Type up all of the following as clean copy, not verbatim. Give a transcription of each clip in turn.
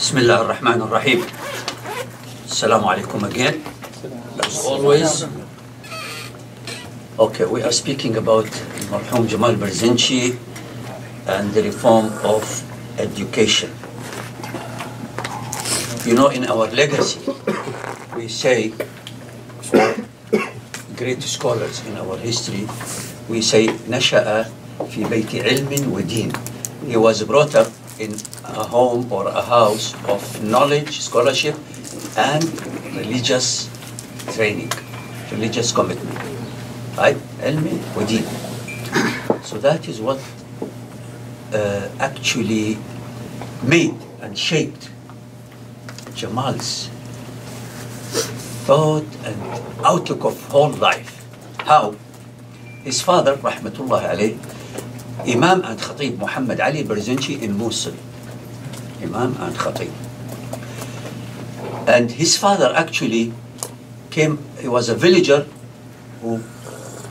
Bismillah ar-Rahman ar-Rahim. Assalamu alaikum again, as always. Okay, we are speaking about Marhum Jamal Barzinji and the reform of education. You know, in our legacy, we say for great scholars in our history, we say, Nasha'a fi bayti ilmin wa deen. He was brought up in a home or a house of knowledge, scholarship, and religious training, religious commitment. Right? Ilmin wa deen. So that is what actually made and shaped Jamal's thought and outlook of whole life. How? His father, rahmatullah alayh, Imam and Khatib Muhammad Ali Barzinji in Mosul. Imam and Khatib. And his father actually came, he was a villager who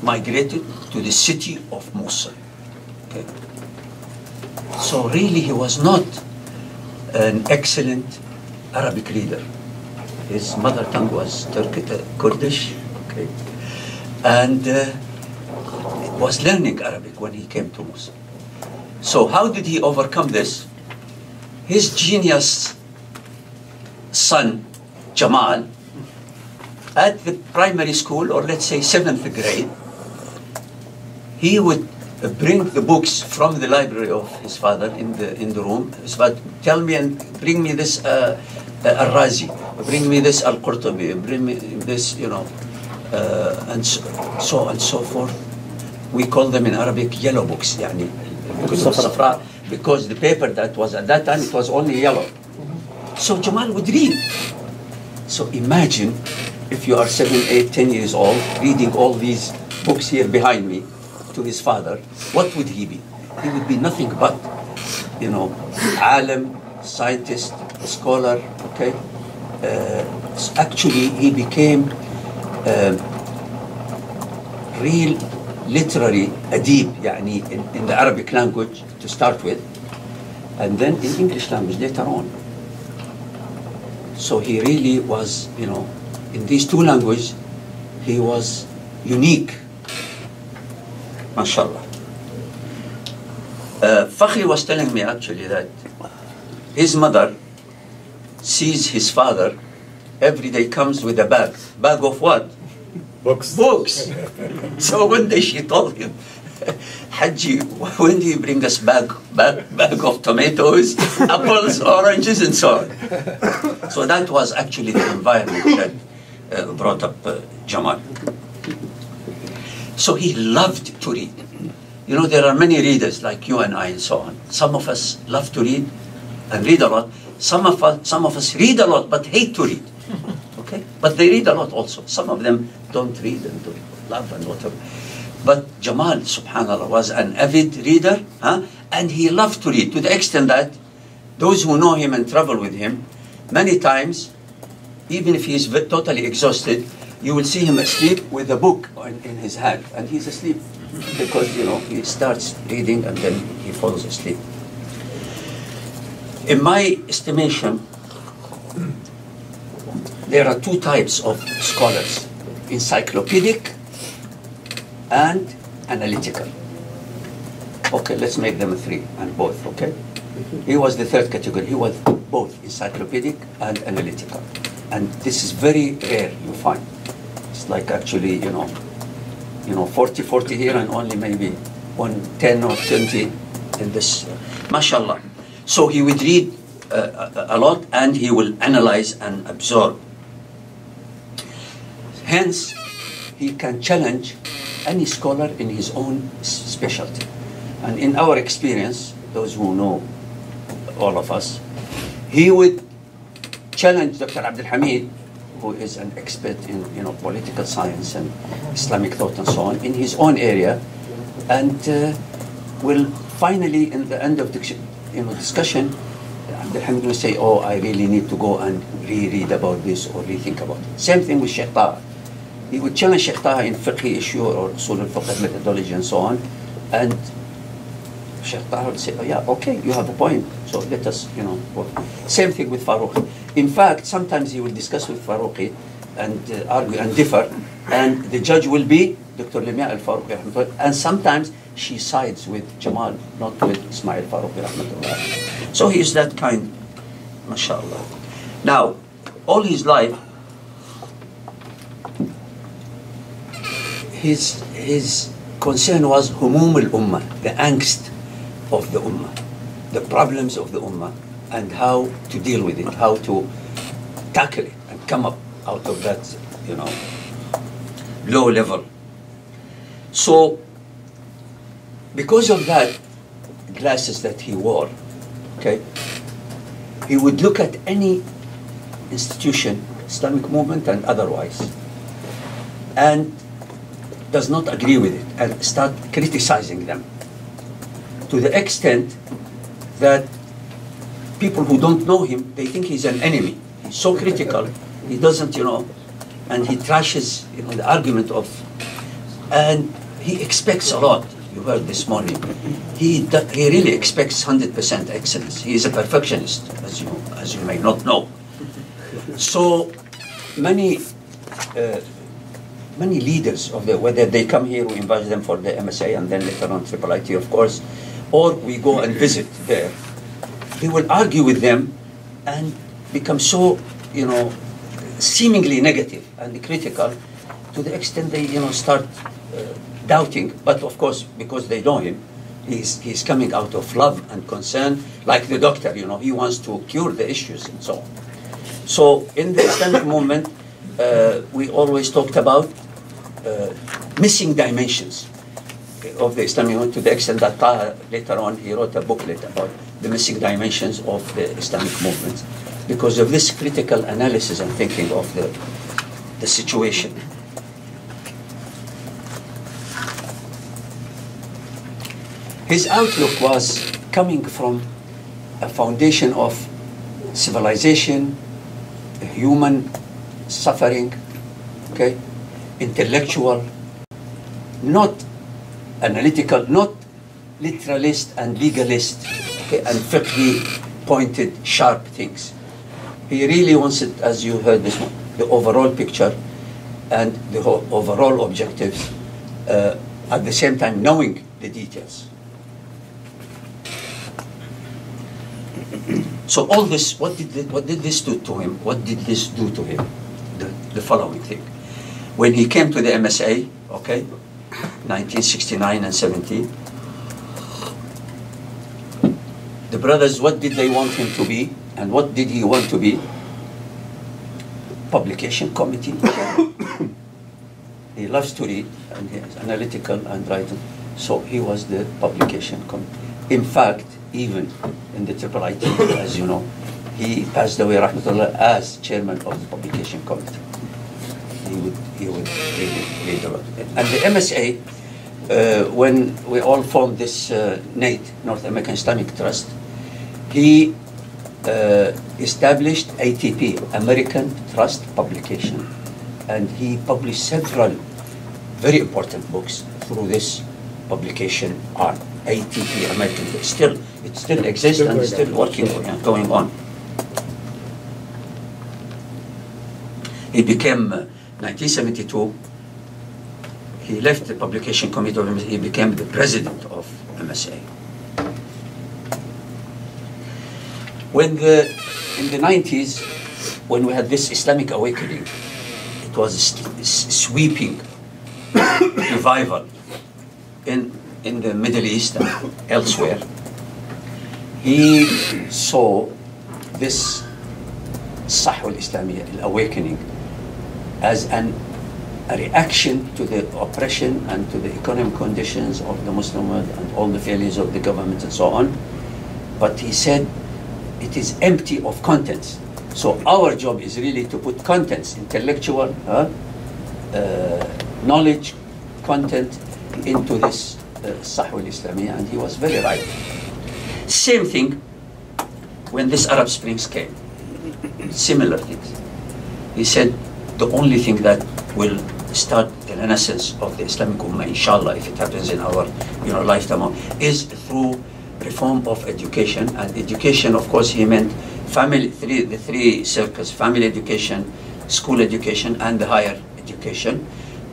migrated to the city of Mosul. Okay. So really he was not an excellent Arabic reader. His mother tongue was Turkish, Kurdish, okay. And was learning Arabic when he came to Mosul. So how did he overcome this? His genius son, Jamal, at the primary school, or let's say 7th grade, he would bring the books from the library of his father in the room. His father, tell me and bring me this al-Razi, bring me this al-Qurtubi, bring me this, you know, and so on and so forth. We call them in Arabic yellow books, yani, because the paper that was at that time, it was only yellow. So Jamal would read. So imagine if you are 7, 8, 10 years old, reading all these books here behind me to his father, what would he be? He would be nothing but, you know, alim, scientist, scholar, okay? Actually, he became real literary adib, yani, in the Arabic language to start with, and then in English language later on. So he really was, you know, in these two languages, he was unique, mashallah. Fakhri was telling me actually that his mother sees his father every day comes with a bag. Bag of what? Books. Books. So one day she told him, Haji, when do you bring us bag of tomatoes, apples, oranges, and so on? So that was actually the environment that brought up Jamal. So he loved to read. You know, there are many readers like you and I and so on. Some of us love to read and read a lot. Some of us read a lot but hate to read. Okay? But they read a lot also. Some of them don't read and don't love and whatever. But Jamal, subhanAllah, was an avid reader, huh? And he loved to read to the extent that those who know him and travel with him, many times, even if he is totally exhausted, you will see him asleep with a book in his hand. And he's asleep because, you know, he starts reading and then he falls asleep. In my estimation, there are two types of scholars, encyclopedic and analytical. Okay, let's make them three and both, okay? He was the third category. He was both encyclopedic and analytical. And this is very rare you find. It's like actually, you know, 40 here and only maybe 10 or 20 in this. Mashallah. So he would read a lot and he will analyze and absorb. Hence, he can challenge any scholar in his own specialty. And in our experience, those who know all of us, he would challenge Dr. Abdul Hamid, who is an expert in, you know, political science and Islamic thought and so on, in his own area, and will finally, in the end of the, you know, discussion, Abdul Hamid will say, oh, I really need to go and reread about this or rethink about it. Same thing with Shaykh Taha. He would challenge Shaykh Taha in fiqh issue or usul al-fiqh methodology and so on, and Shaykh Taha would say, oh, yeah, okay, you have a point, so let us, you know, work. Same thing with Farouqi. In fact, sometimes he will discuss with Farouqi and argue and differ, and the judge will be Dr. Lamya Al-Faruqi, and sometimes she sides with Jamal, not with Ismail Farouqi. So he is that kind, mashallah. Now, all his life, his concern was humum al-ummah, the angst of the ummah, the problems of the ummah, and how to deal with it, how to tackle it and come up out of that, you know, low level. So, because of that, glasses that he wore, okay, he would look at any institution, Islamic movement and otherwise, and does not agree with it and start criticizing them to the extent that people who don't know him, they think he's an enemy. He's so critical, he doesn't, you know, and he trashes, you know, the argument of, and he expects a lot. You heard this morning. He really expects 100% excellence. He is a perfectionist, as you may not know. So many leaders of the, whether they come here, we invite them for the MSA and then later on IIIT, of course, or we go and visit there, they will argue with them and become so, you know, seemingly negative and critical to the extent they, you know, start doubting. But of course, because they know him, he's coming out of love and concern, like the doctor, you know, he wants to cure the issues and so on. So in the Islamic movement, we always talked about missing dimensions of the Islamic movement, to the extent that Taha, later on, he wrote a booklet about the missing dimensions of the Islamic movement because of this critical analysis and thinking of the situation. His outlook was coming from a foundation of civilization, human suffering, okay, intellectual, not analytical, not literalist and legalist, okay, and fairly pointed, sharp things. He really wants it, as you heard this one, the overall picture and the overall objectives, at the same time knowing the details. So all this, what did this do to him? What did this do to him? The following thing. When he came to the MSA, okay, 1969 and 70, the brothers, what did they want him to be? And what did he want to be? Publication committee. He loves to read, and he is analytical and writing. So he was the publication committee. In fact, even in the IIIT, as you know, he passed away, rahmatullah, as chairman of the publication committee. He would read a lot. And the MSA, when we all formed this NAIT, North American Islamic Trust, he established ATP, American Trust Publication, and he published several very important books through this publication arm. ATP, American, it still exists and still working, going on. He became, 1972, he left the publication committee of MSA, he became the president of MSA. In the 90s, when we had this Islamic awakening, it was a sweeping revival in the Middle East and elsewhere. He saw this Sahwa al-Islamiyya, awakening, as a reaction to the oppression and to the economic conditions of the Muslim world and all the failures of the government and so on. But he said it is empty of contents. So our job is really to put contents, intellectual knowledge, content, into this Sahwa al-Islamiyya, and he was very right. Same thing when this Arab Springs came, similar things. He said the only thing that will start the renaissance of the Islamic Ummah, inshallah, if it happens in our, you know, lifetime, is through reform of education, and education, of course, he meant family, the three circles: family education, school education, and the higher education.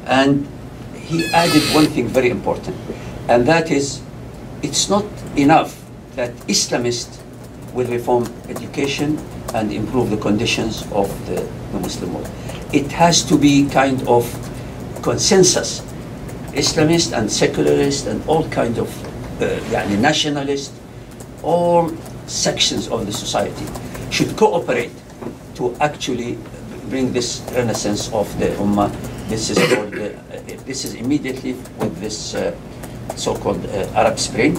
And he added one thing very important, and that is, it's not enough that Islamists will reform education and improve the conditions of the Muslim world. It has to be kind of consensus. Islamists and secularists and all kind of nationalists, all sections of the society should cooperate to actually bring this renaissance of the Ummah. This is called, this is immediately with this so-called Arab Spring.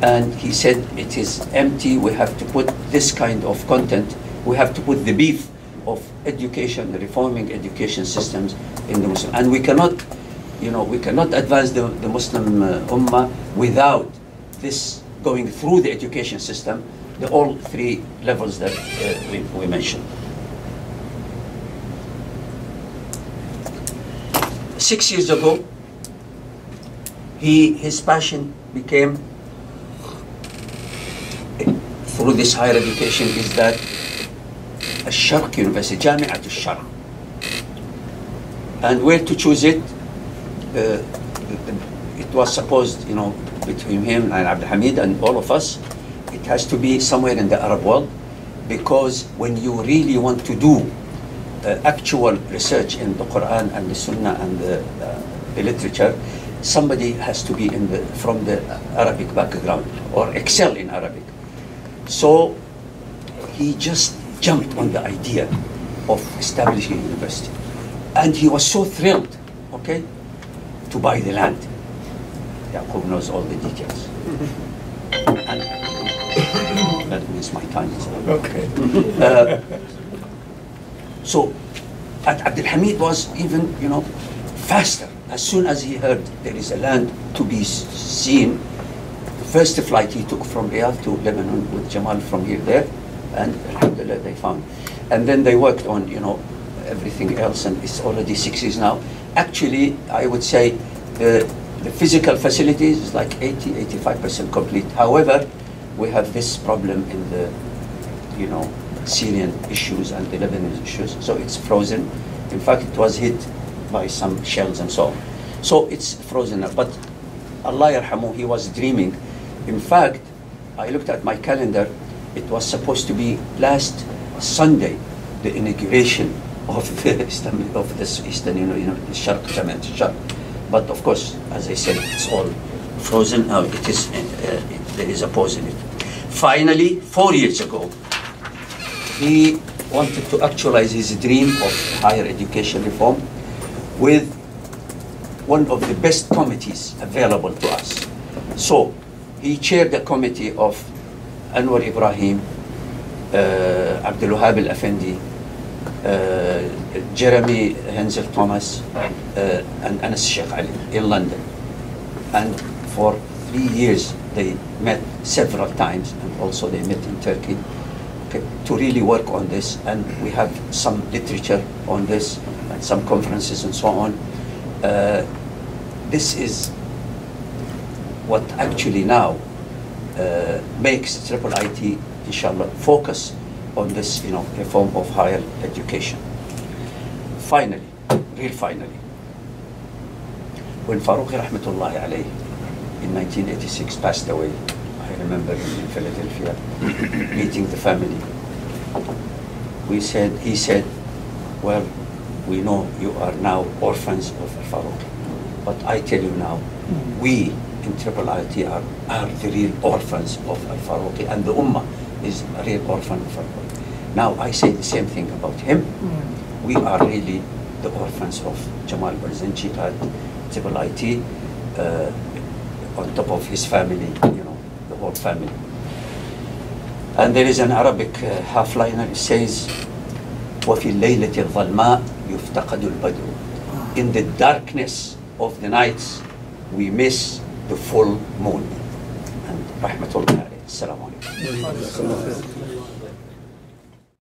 And he said, it is empty, we have to put this kind of content, we have to put the beef of education, reforming education systems in the Muslim. And we cannot, you know, we cannot advance the Muslim Ummah without this going through the education system, the all three levels that we mentioned. 6 years ago, his passion became, through this higher education, is that Sharq University, Jami'at al-Sharq. And where to choose it, it was supposed, you know, between him and Abdul Hamid and all of us, it has to be somewhere in the Arab world, because when you really want to do actual research in the Quran and the Sunnah and the literature, somebody has to be in the, from the Arabic background or excel in Arabic. So he just jumped on the idea of establishing a university. And he was so thrilled, okay, to buy the land. Yaqub knows all the details. And that means my time is up. Okay. So Abdul Hamid was even, you know, faster. As soon as he heard there is a land to be seen, first flight he took from Riyadh to Lebanon with Jamal from here there, and alhamdulillah they found. And then they worked on, you know, everything else, and it's already 6 years now. Actually, I would say the physical facilities is like 80–85% complete. However, we have this problem in the, you know, Syrian issues and the Lebanese issues, so it's frozen. In fact, it was hit by some shells and so on. So it's frozen now, but Allah yarhamu, he was dreaming. In fact, I looked at my calendar, it was supposed to be last Sunday, the inauguration of this Eastern, you know, Sharq Jami'at al-Sharq. But of course, as I said, it's all frozen now. It is, there is a pause in it. Finally, 4 years ago, he wanted to actualize his dream of higher education reform with one of the best committees available to us. So, he chaired the committee of Anwar Ibrahim, Abdul Wahab Al-Afendi, Jeremy Henzel-Thomas, and Anas Sheikh Ali in London. And for 3 years they met several times, and also they met in Turkey, okay, to really work on this. And we have some literature on this and some conferences and so on. This is what actually now makes IIIT, inshallah, focus on this, you know, reform of higher education. Finally, real finally, when Farouk rahmatullahi alayhi in 1986 passed away, I remember in Philadelphia meeting the family. He said, well, we know you are now orphans of Farouk, but I tell you now, we in IIIT are the real orphans of Al-Farouqi, and the Ummah is a real orphan of Al-Farouqi. Now I say the same thing about him. Yeah. We are really the orphans of Jamal Barzinji at IIIT, on top of his family, you know, the whole family. And there is an Arabic half-liner, it says, وَفِي اللَّيْلَةِ الظَّلْمَاءِ يُفْتَقَدُ الْبَدْرُ. In the darkness of the nights, we miss the full moon. And rahmatullahi alayhi. Assalamu alaikum.